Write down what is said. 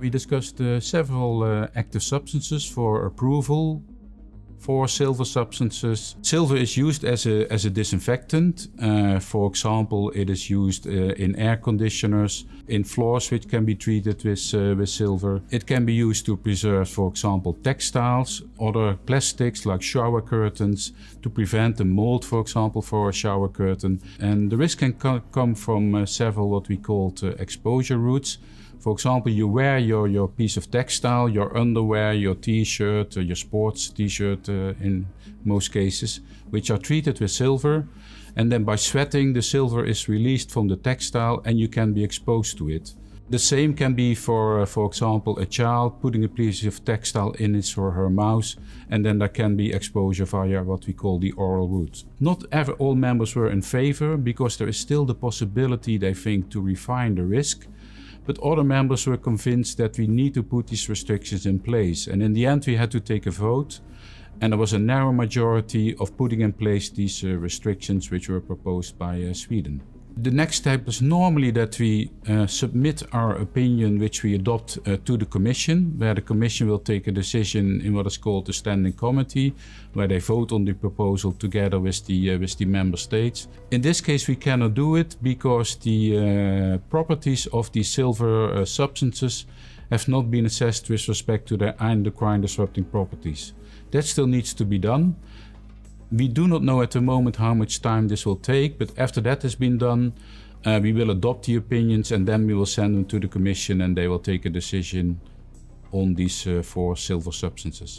we discussed several active substances for approval. 4 silver substances. Silver is used as a disinfectant. For example, it is used in air conditioners, in floors which can be treated with silver. It can be used to preserve, for example, textiles, other plastics like shower curtains, to prevent the mold, for example, for a shower curtain. And the risk can come from several what we call exposure routes. For example, you wear your piece of textile, your underwear, your t-shirt, your sports t-shirt in most cases, which are treated with silver. And then by sweating, the silver is released from the textile and you can be exposed to it. The same can be for example, a child putting a piece of textile in his or her mouth, and then there can be exposure via what we call the oral route. Not ever all members were in favor, because there is still the possibility, they think, to refine the risk. But other members were convinced that we need to put these restrictions in place. And in the end, we had to take a vote. And there was a narrow majority of putting in place these restrictions which were proposed by Sweden. The next step is normally that we submit our opinion, which we adopt to the Commission, where the Commission will take a decision in what is called the Standing Committee, where they vote on the proposal together with the Member States. In this case we cannot do it because the properties of the silver substances have not been assessed with respect to their endocrine disrupting properties. That still needs to be done. We do not know at the moment how much time this will take, but after that has been done, we will adopt the opinions and then we will send them to the Commission and they will take a decision on these 4 silver substances.